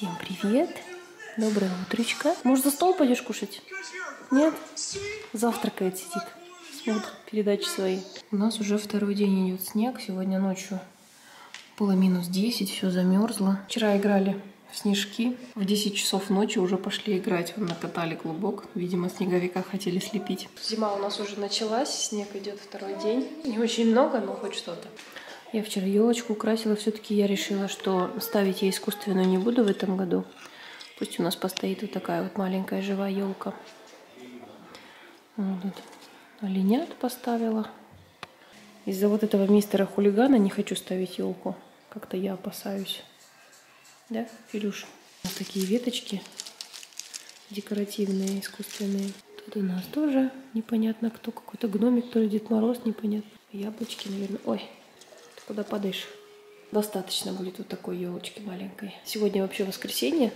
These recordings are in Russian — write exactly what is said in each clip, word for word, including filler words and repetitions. Всем привет. Доброе утречко. Может, за стол пойдешь кушать? Нет? Завтракает, сидит. Смотрит передачи свои. У нас уже второй день идет снег. Сегодня ночью было минус десять, все замерзло. Вчера играли в снежки. В десять часов ночи уже пошли играть. Вон накатали клубок. Видимо, снеговика хотели слепить. Зима у нас уже началась. Снег идет второй день. Не очень много, но хоть что-то. Я вчера елочку украсила. Все-таки я решила, что ставить я искусственную не буду в этом году. Пусть у нас постоит вот такая вот маленькая живая елка. Вот тут оленят поставила. Из-за вот этого мистера-хулигана не хочу ставить елку. Как-то я опасаюсь. Да, Филюш? Вот такие веточки декоративные, искусственные. Тут у нас тоже непонятно кто. Какой-то гномик, то ли Дед Мороз, непонятно. Яблочки, наверное. Ой, ты куда падаешь? Достаточно будет вот такой елочки маленькой. Сегодня вообще воскресенье.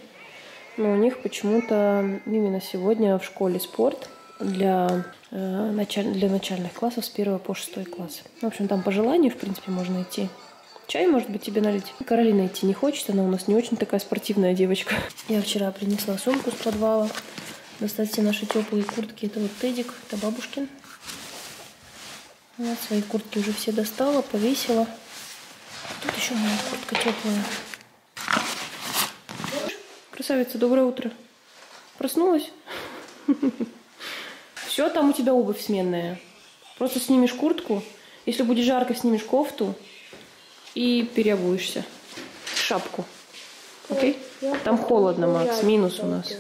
Но у них почему-то именно сегодня в школе спорт для, э, началь... для начальных классов с первого по шестой класс. В общем, там по желанию, в принципе, можно идти. Чай, может быть, тебе налить? Каролина идти не хочет, она у нас не очень такая спортивная девочка. Я вчера принесла сумку с подвала. Достать все наши теплые куртки. Это вот Тедик, это бабушкин. Вот, свои куртки уже все достала, повесила. Тут еще моя куртка теплая. Красавица, доброе утро. Проснулась? Все, там у тебя обувь сменная. Просто снимешь куртку. Если будет жарко, снимешь кофту и переобуешься. Шапку. Окей? Там холодно, Макс. Минус у нас.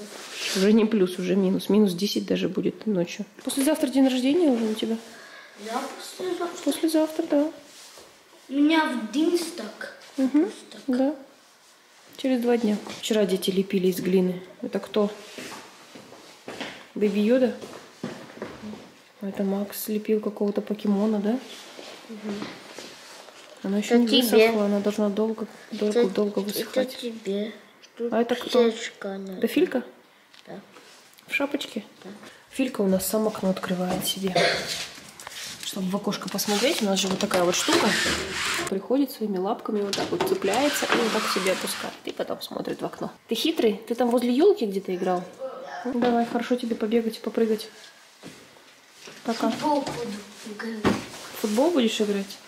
Уже не плюс, уже минус. минус десять даже будет ночью. Послезавтра день рождения уже у тебя? Да, послезавтра. Послезавтра, да. У меня в Динстак. Угу, да. Через два дня. Вчера дети лепили из глины. Это кто? Бэби Йода? Это Макс лепил какого-то покемона, да? Угу. Она еще это не тебе. Высохла, она должна долго, долго, это, долго высыхать. Это тебе. Тут а это кто? Надо. Это Филька? Да. В шапочке? Да. Филька у нас сам окно открывает себе. Чтобы в окошко посмотреть, у нас же вот такая вот штука. Приходит своими лапками, вот так вот цепляется и вот так себе опускает. И потом смотрит в окно. Ты хитрый? Ты там возле елки где-то играл? Ну, давай, хорошо тебе побегать, попрыгать. Пока. Футбол буду играть. Футбол будешь играть?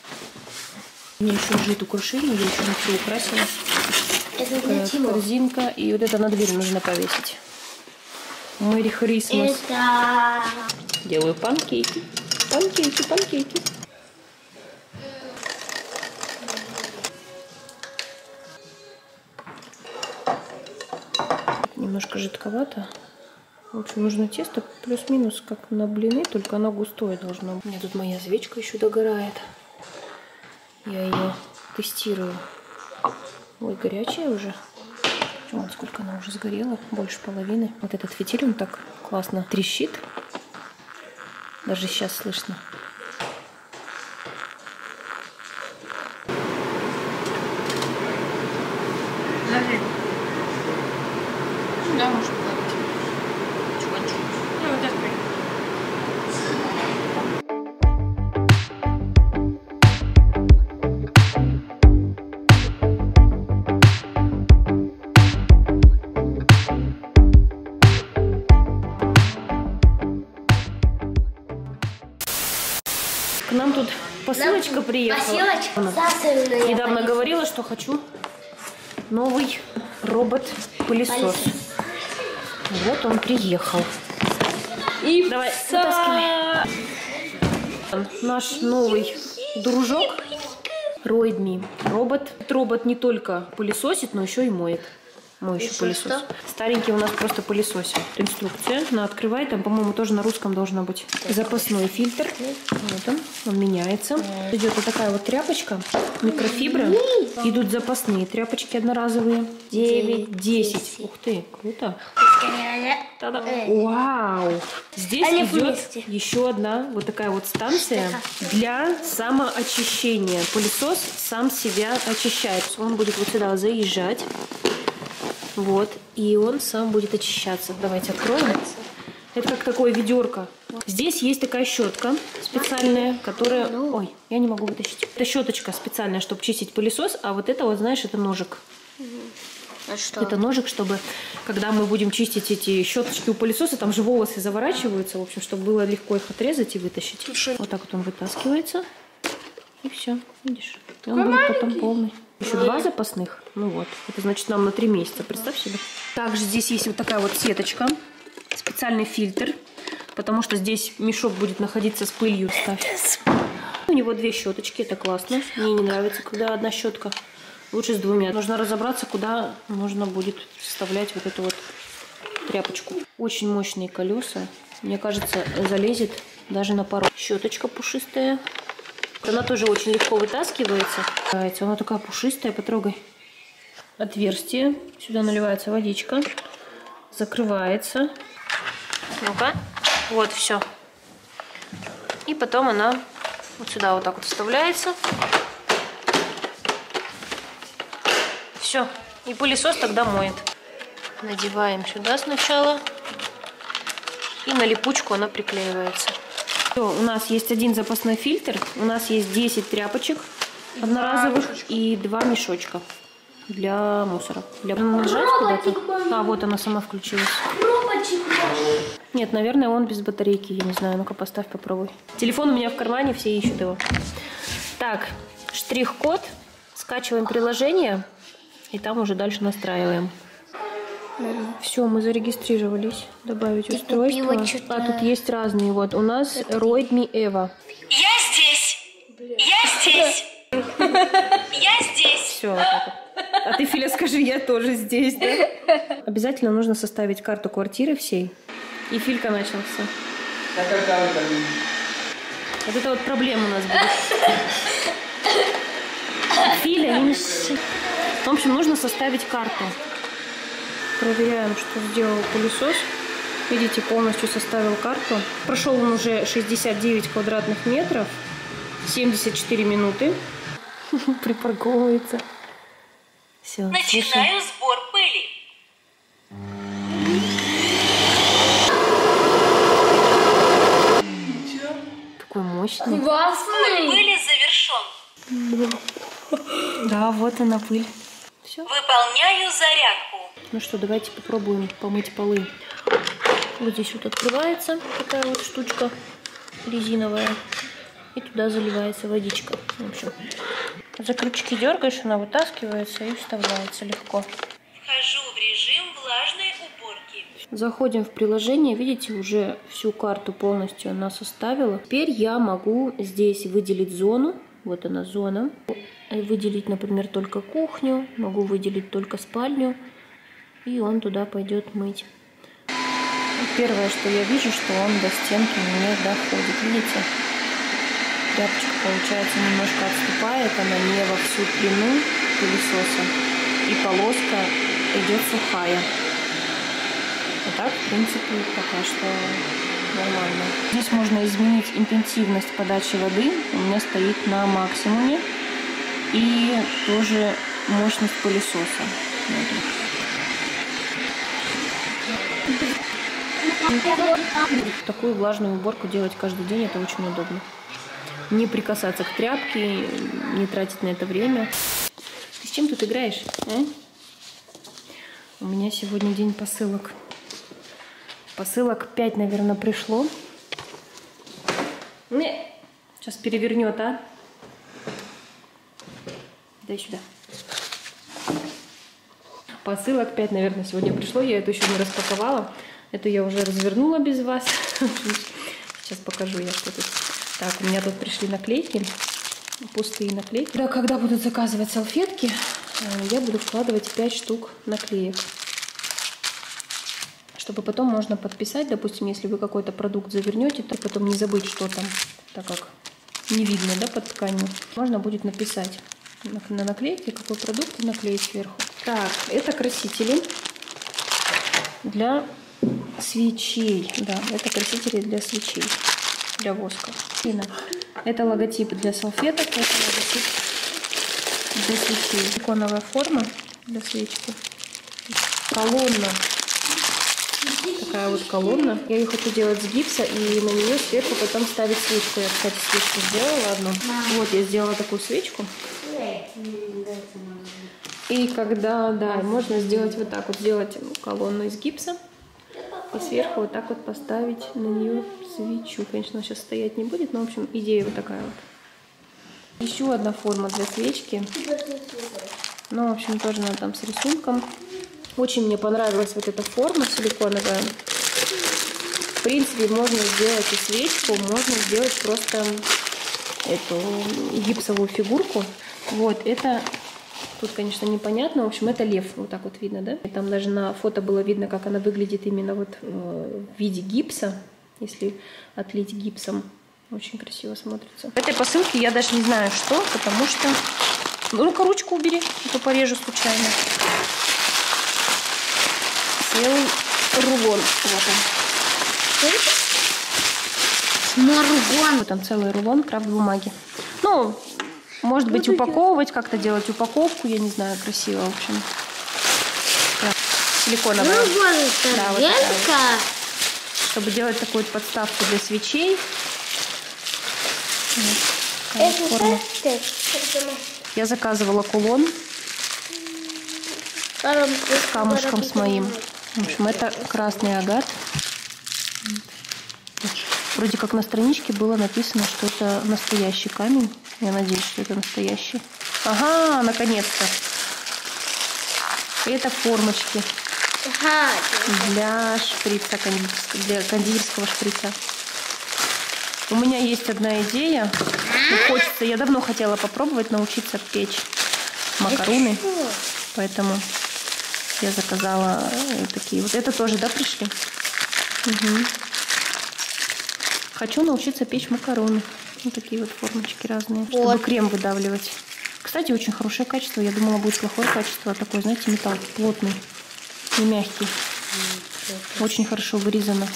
У меня еще лежит украшение, я еще ничего украсила. Это для чего? Корзинка. И вот это на дверь нужно повесить. Мэри Хрисмас. Это... Делаю панкейки. Панкейки, панкейки. Немножко жидковато. В общем, нужно тесто плюс-минус, как на блины, только оно густое должно быть. У меня тут моя свечка еще догорает. Я ее тестирую. Ой, горячая уже. Вот сколько она уже сгорела, больше половины. Вот этот фитиль, он так классно трещит. Даже сейчас слышно. Зажим. Да, можешь положить. Чуть-чуть. Ну, вот это. К нам тут посылочка приехала. Посылочка. Она недавно говорила, что хочу новый робот-пылесос. Вот он приехал. И давай, вытаскивай. Наш новый дружок Ройдми. Робот. Этот робот не только пылесосит, но еще и моет. Мой еще пылесос. Что? Старенький у нас просто пылесосит. Инструкция. На открывай. Там, по-моему, тоже на русском должно быть. Запасной фильтр. Вот он. Он меняется. Идет вот такая вот тряпочка. Микрофибра. Идут запасные тряпочки одноразовые. девять, десять. Ух ты, круто. Та-да. Вау. Здесь Они идет вместе. Еще одна вот такая вот станция для самоочищения. Пылесос сам себя очищает. Он будет вот сюда заезжать. Вот, и он сам будет очищаться. Давайте откроем. Это как такое ведерко. Здесь есть такая щетка специальная, которая... Ой, я не могу вытащить. Это щеточка специальная, чтобы чистить пылесос, а вот это вот, знаешь, это ножик. А что? Это ножик, чтобы, когда мы будем чистить эти щеточки у пылесоса, там же волосы заворачиваются, в общем, чтобы было легко их отрезать и вытащить. Слушай. Вот так вот он вытаскивается. И все, видишь? И он будет потом полный. Еще два запасных. Ну вот, это значит нам на три месяца, представь себе. Также здесь есть вот такая вот сеточка, специальный фильтр, потому что здесь мешок будет находиться с пылью. Ставь. У него две щеточки, это классно. Мне не нравится, когда одна щетка. Лучше с двумя. Нужно разобраться, куда нужно будет вставлять вот эту вот тряпочку. Очень мощные колеса. Мне кажется, залезет даже на пару. Щеточка пушистая. Она тоже очень легко вытаскивается. Она такая пушистая, потрогай. Отверстие. Сюда наливается водичка. Закрывается. Ну-ка. Вот, все. И потом она вот сюда вот так вот вставляется. Все. И пылесос тогда моет. Надеваем сюда сначала. И на липучку она приклеивается. У нас есть один запасной фильтр, у нас есть десять тряпочек одноразовых и два мешочка для мусора. Для жать куда-то. А, вот она сама включилась. Нет, наверное, он без батарейки, я не знаю. Ну-ка, поставь, попробуй. Телефон у меня в кармане, все ищут его. Так, штрих-код. Скачиваем приложение и там уже дальше настраиваем. Все, мы зарегистрировались. Добавить Ты устройство. А, тут есть разные. Вот у нас Ройдми Эва. Я здесь! Я здесь! Я здесь! Все. А ты, Филя, скажи, я тоже здесь, да? Обязательно нужно составить карту квартиры всей. И Филька начался. Вот это вот проблема у нас будет. Филя, не мешай. В общем, нужно составить карту. Проверяем, что сделал пылесос. Видите, полностью составил карту. Прошел он уже шестьдесят девять квадратных метров, семьдесят четыре минуты. Припарковывается. Все, начинаю сбор пыли. Такой мощный. Классный. Пыль завершен. Да, вот она пыль. Все. Выполняю зарядку. Ну что, давайте попробуем помыть полы. Вот здесь вот открывается такая вот штучка резиновая. И туда заливается водичка. В общем, за крючки дергаешь, она вытаскивается и вставляется легко. Вхожу в режим влажной уборки. Заходим в приложение. Видите, уже всю карту полностью она составила. Теперь я могу здесь выделить зону. Вот она зона. Выделить, например, только кухню. Могу выделить только спальню. И он туда пойдет мыть. Первое, что я вижу, что он до стенки не доходит. Видите? Тряпочка, получается, немножко отступает. Она не во всю длину пылесоса. И полоска идет сухая. А так, в принципе, пока что... Нормально. Здесь можно изменить интенсивность подачи воды. У меня стоит на максимуме. И тоже мощность пылесоса. Такую влажную уборку делать каждый день, это очень удобно. Не прикасаться к тряпке, не тратить на это время. Ты с чем тут играешь? А? У меня сегодня день посылок. Посылок пять, наверное, пришло. Не. Сейчас перевернет, а? Дай сюда. Посылок пять, наверное, сегодня пришло. Я эту еще не распаковала. Эту я уже развернула без вас. Сейчас покажу я, что тут. Так, у меня тут пришли наклейки. Пустые наклейки. Да, когда будут заказывать салфетки, я буду вкладывать пять штук наклеек, чтобы потом можно подписать, допустим, если вы какой-то продукт завернете, то потом не забыть, что там, так как не видно, да, под тканью. Можно будет написать на наклейке, какой продукт наклеить сверху. Так, это красители для свечей. Да, это красители для свечей, для воска. Это логотип для салфеток, это логотип для свечей. Силиконовая форма для свечки. Колонна. Такая вот колонна. Я ее хочу делать с гипса и на нее сверху потом ставить свечку. Я, кстати, свечку сделала одну. Вот, я сделала такую свечку. И когда, да, можно сделать вот так вот, сделать колонну из гипса и сверху вот так вот поставить на нее свечу. Конечно, она сейчас стоять не будет, но, в общем, идея вот такая вот. Еще одна форма для свечки. Ну, в общем, тоже она там с рисунком. Очень мне понравилась вот эта форма силиконовая. В принципе, можно сделать и свечку, можно сделать просто эту гипсовую фигурку. Вот, это... Тут, конечно, непонятно. В общем, это лев. Вот так вот видно, да? Там даже на фото было видно, как она выглядит именно вот в виде гипса. Если отлить гипсом, очень красиво смотрится. В этой посылке я даже не знаю, что, потому что... Ну-ка, ручку убери, а то порежу случайно. Целый рулон. Вот он. На рулон. Вот там целый рулон крафт-бумаги. Ну... Может быть, упаковывать, как-то делать упаковку, я не знаю, красиво, в общем. Силиконовая. Ну, да, вот такая, чтобы делать такую вот подставку для свечей. Вот, я заказывала кулон с камушком с моим. В общем, это красный агат. Вроде как на страничке было написано, что это настоящий камень. Я надеюсь, что это настоящий. Ага, наконец-то. Это формочки для шприца, для кондитерского шприца. У меня есть одна идея. Хочется, я давно хотела попробовать научиться печь макароны. Поэтому я заказала такие. Вот это тоже, да, пришли? Угу. Хочу научиться печь макароны. Вот такие вот формочки разные, вот, чтобы крем выдавливать. Кстати, очень хорошее качество. Я думала, будет плохое качество. Такой, знаете, металл плотный, не мягкий. Очень хорошо вырезано.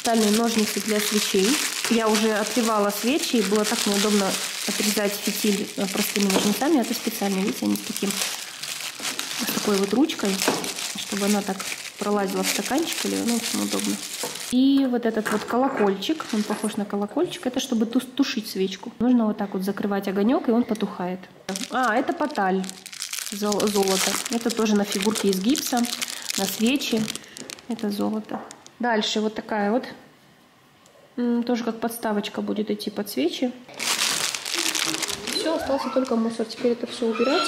Стальные ножницы для свечей. Я уже отливала свечи, и было так неудобно отрезать фитиль простыми ножницами. Это специально, видите, они с таким, с такой вот ручкой, чтобы она так пролазила в стаканчик, или, ну, очень удобно. И вот этот вот колокольчик, он похож на колокольчик, это чтобы тушить свечку. Нужно вот так вот закрывать огонек, и он потухает. А, это поталь, золото. Это тоже на фигурке из гипса, на свечи. Это золото. Дальше вот такая вот, тоже как подставочка будет идти под свечи. Все, остался только мусор, теперь это все убирать.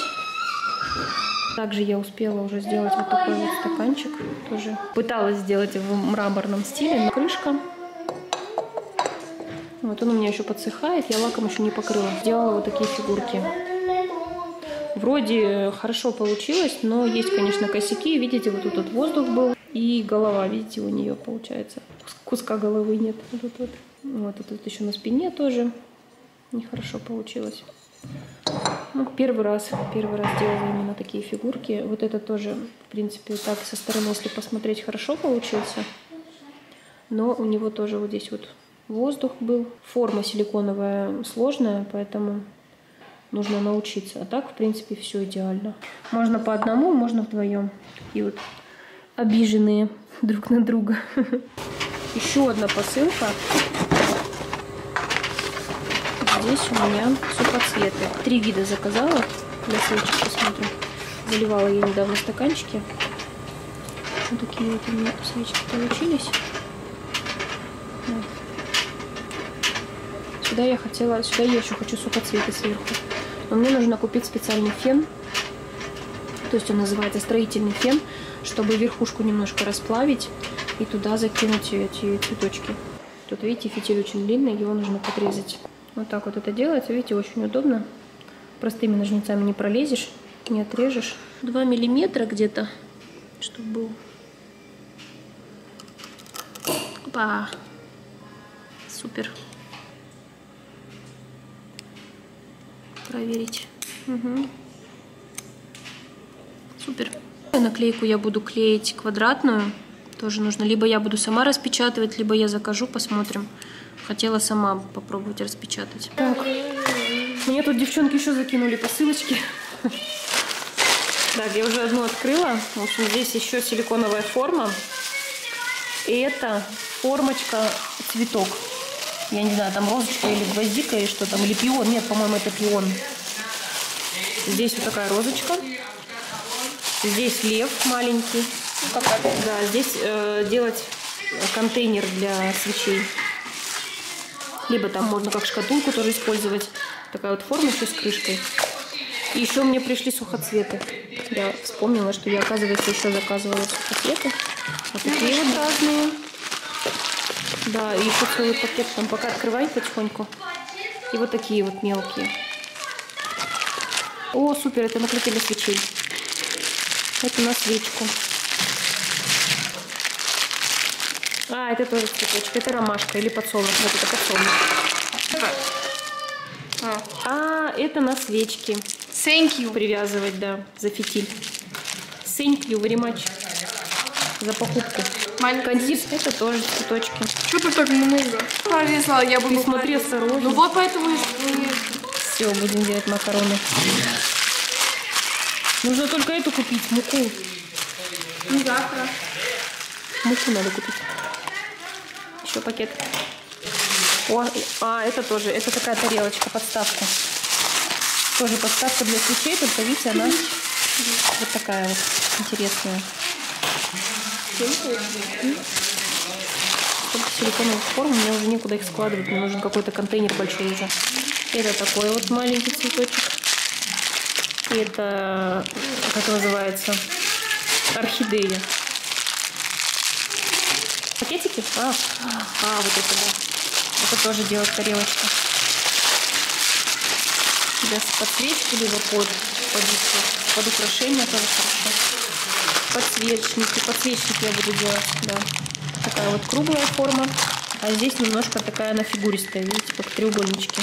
Также я успела уже сделать вот такой вот стаканчик. Тоже пыталась сделать в мраморном стиле. Крышка. Вот он у меня еще подсыхает. Я лаком еще не покрыла. Сделала вот такие фигурки. Вроде хорошо получилось, но есть, конечно, косяки. Видите, вот тут вот воздух был. И голова, видите, у нее получается. Куска головы нет. Вот, вот. Вот, вот, вот еще на спине тоже нехорошо получилось. Ну, первый раз, первый раз делала именно такие фигурки. Вот это тоже, в принципе, так со стороны, если посмотреть, хорошо получился. Но у него тоже вот здесь вот воздух был. Форма силиконовая сложная, поэтому нужно научиться. А так, в принципе, все идеально. Можно по одному, можно вдвоем. Такие вот обиженные друг на друга. Еще одна посылка. Здесь у меня сухоцветы. Три вида заказала. Для свечек посмотрим. Заливала я недавно стаканчики. Вот такие вот у меня свечки получились. Вот. Сюда я хотела... Сюда я еще хочу сухоцветы сверху. Но мне нужно купить специальный фен. То есть он называется строительный фен. Чтобы верхушку немножко расплавить. И туда закинуть эти цветочки. Тут, видите, фитиль очень длинный. Его нужно подрезать. Вот так вот это делается, видите, очень удобно. Простыми ножницами не пролезешь, не отрежешь. два миллиметра где-то, чтобы был. Опа! Супер. Проверить. Угу. Супер. Наклейку я буду клеить квадратную. Тоже нужно. Либо я буду сама распечатывать, либо я закажу, посмотрим. Хотела сама попробовать распечатать. Так, мне тут девчонки еще закинули посылочки. Так, я уже одну открыла. В общем, здесь еще силиконовая форма. И это формочка цветок. Я не знаю, там розочка или гвоздика, или что там, или пион. Нет, по-моему, это пион. Здесь вот такая розочка. Здесь лев маленький. Ну, как да, здесь э, делать контейнер для свечей. Либо там можно как шкатулку тоже использовать. Такая вот форма еще с крышкой. И еще мне пришли сухоцветы. Я вспомнила, что я, оказывается, еще заказывала сухоцветы. Вот такие вот разные. Да, и еще целый пакет там пока открывай потихоньку. И вот такие вот мелкие. О, супер, это наклейки для свечей. Это на свечку. А, это тоже цветочек. Это ромашка или подсолнух. Вот это подсолнух. А, а это на свечке. Thank you. Привязывать, да, за фитиль. Thank you very much. За покупку. Кондир, это тоже цветочки. Что тут так много? Я буду... Ты смотри осторожно. Ну вот поэтому... Все, будем делать макароны. Нужно только эту купить, муку. Не завтра. Муку надо купить. Еще пакет. О, а, это тоже, это такая тарелочка, подставка. Тоже подставка для свечей, только видите, она вот такая вот интересная. Только силиконовых форм, мне уже некуда их складывать, мне нужен какой-то контейнер большой уже. Это такой вот маленький цветочек. Это, как называется, орхидея. Пакетики? А, а вот это да. Это тоже делать тарелочка. Для подсвечки, либо под, под, под украшение тоже хорошо. Подсвечники. Подсвечники я буду делать, да. Такая вот круглая форма. А здесь немножко такая она фигуристая, видите, как треугольнички.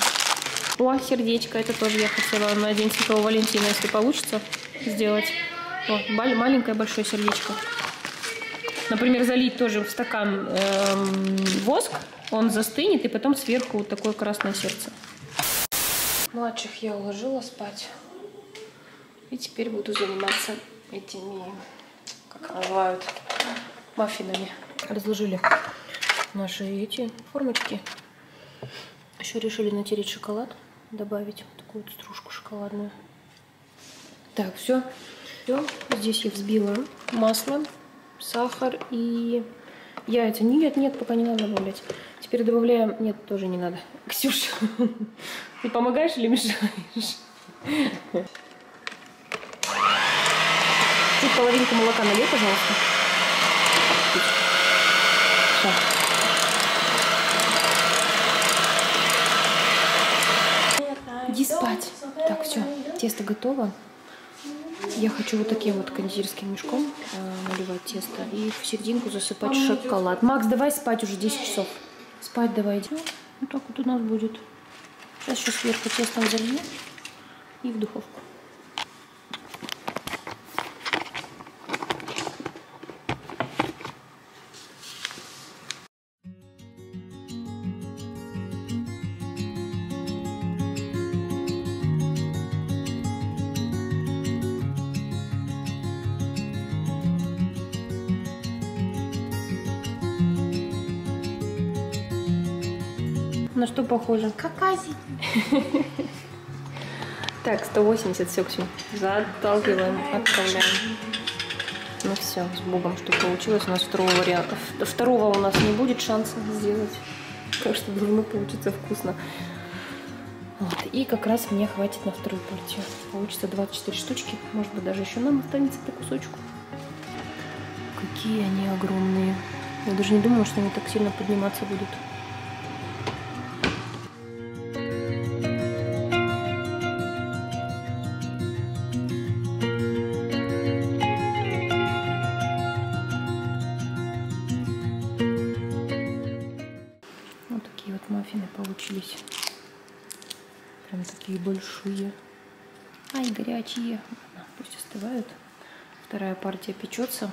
О, сердечко, это тоже я хотела на День Святого Валентина, если получится, сделать. О, маленькое большое сердечко. Например, залить тоже в стакан эм, воск, он застынет, и потом сверху вот такое красное сердце. Младших я уложила спать. И теперь буду заниматься этими, как называют, маффинами. Разложили наши эти формочки. Еще решили натереть шоколад, добавить вот такую вот стружку шоколадную. Так, все. Все. Здесь я взбила масло, сахар и яйца. Нет, нет, пока не надо добавлять. Теперь добавляем... Нет, тоже не надо. Ксюша, ты помогаешь или мешаешь? Тут половинку молока налей, пожалуйста. Все. Иди спать. Так, все, тесто готово. Я хочу вот таким вот кондитерским мешком э, наливать тесто и в серединку засыпать шоколад. Макс, давай спать уже десять часов. Спать давай. Иди. Вот так вот у нас будет. Сейчас еще сверху тестом залью и в духовку. На что похоже? Какаси. Так, сто восемьдесят, все, все. Заталкиваем, отправляем. Ну все, с богом, что получилось. У нас второго варианта. Второго у нас не будет шанса сделать. Так что должно получиться вкусно. Вот. И как раз мне хватит на вторую партию. Получится двадцать четыре штучки. Может быть, даже еще нам останется по кусочку. Какие они огромные. Я даже не думала, что они так сильно подниматься будут. Получились прям такие большие. Ай, горячие. Ладно, пусть остывают. Вторая партия печется.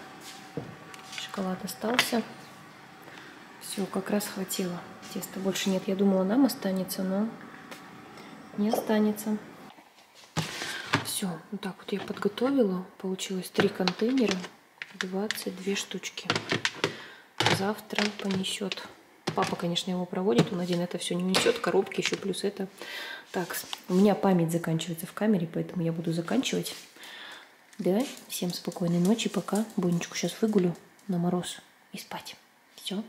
Шоколад остался. Все, как раз хватило. Теста больше нет. Я думала, нам останется, но не останется. Все, вот так вот я подготовила. Получилось три контейнера, двадцать две штучки. Завтра понесет. Папа, конечно, его проводит, он один это все не несет, коробки еще плюс это. Так, у меня память заканчивается в камере, поэтому я буду заканчивать. Да, всем спокойной ночи, пока. Бонечку сейчас выгулю на мороз и спать. Все.